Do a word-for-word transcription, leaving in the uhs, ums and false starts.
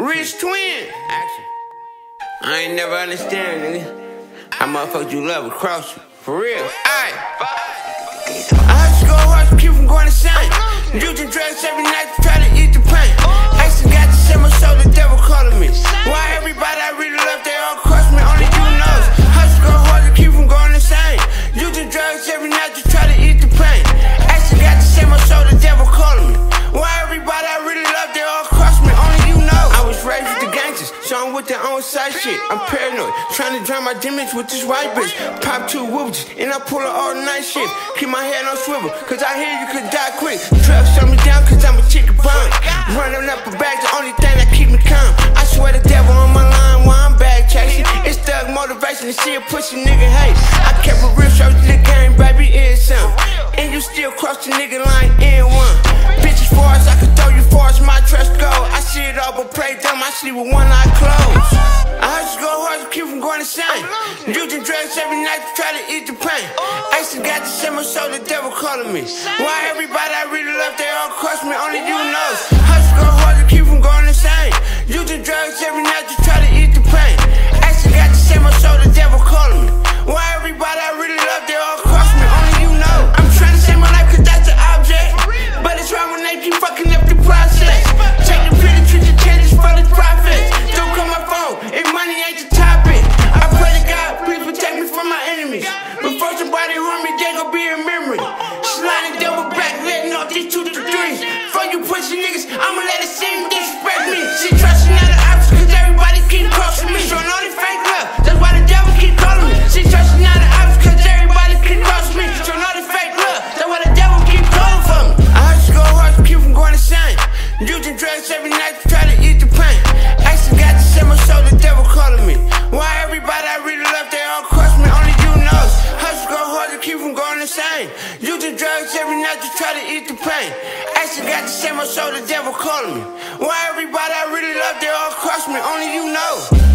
Rich Twin. Action. I ain't never understand, nigga. I motherfuckers you love across you. For real. Aye. I have to go hard to keep from going insane. Using drugs every night to try to eat the pain. Action got to send my soul, the devil calling me. Why everybody I really love, they all cross me. Only you knows. I have to go hard to keep from going insane. Using drugs every night to try to eat the pain. Action got to send my soul, the devil calling me. Why everybody I really love, they all cross me. Only you know. I was raised with the gangsters, so I'm with their own side shit. I'm paranoid, trying to drown my demons with this white bitch. Pop two whoops, and I pull an all night shit. Keep my head on swivel, cause I hear you could die quick. Drugs shut me down, cause I'm a chicken bum. Running up a bag, the only thing that keep me calm. I swear the devil on my line while I'm bag chasing. It's thug motivation to see a pussy nigga hate. I kept a real show to the game, baby, is something. And you still cross the nigga line in one. Bitches far as I could throw you, far as my trust go. I see it all, but play dumb, I sleep with one eye closed. I just go hard to keep from going insane. Using drugs every night to try to eat the pain. I still got to send my soul, the devil calling me. Why everybody I really love, they all cross me, only you knows. I just go hard to keep from going insane. Using drugs every night to try to eat the pain. I still got to send my soul, the devil calling me. Why everybody I really love, they all cross me, only you know. I'm trying to save my life cause that's the object, but it's wrong when they keep fucking up the process. Take the pretty treat the changes for the profits. Don't call my phone if money ain't the topic. I pray to God, please protect me from my enemies. Before somebody harm me, they gon' be in memory. Sliding double back, letting off these two to the threes. For you pussy niggas, I'ma let it seem disrespect me. She trusting out the options cause everybody keep crossing me. Showing all this fake love, that's why the devil keep calling me. She trusting out the options cause everybody keep crossing me. Showing all this fake love, that's why the devil keep calling for me. I just go hard to keep from going insane. Using drugs every night to try to eat the pain. Action got to send my soul, the devil calling me. Why everybody I really love, they all cross me, only you knows. Hustle go hard to keep from going insane. Using drugs every night to try to eat the pain. Action got to send my soul, the devil calling me. Why everybody I really love, they all cross me, only you know.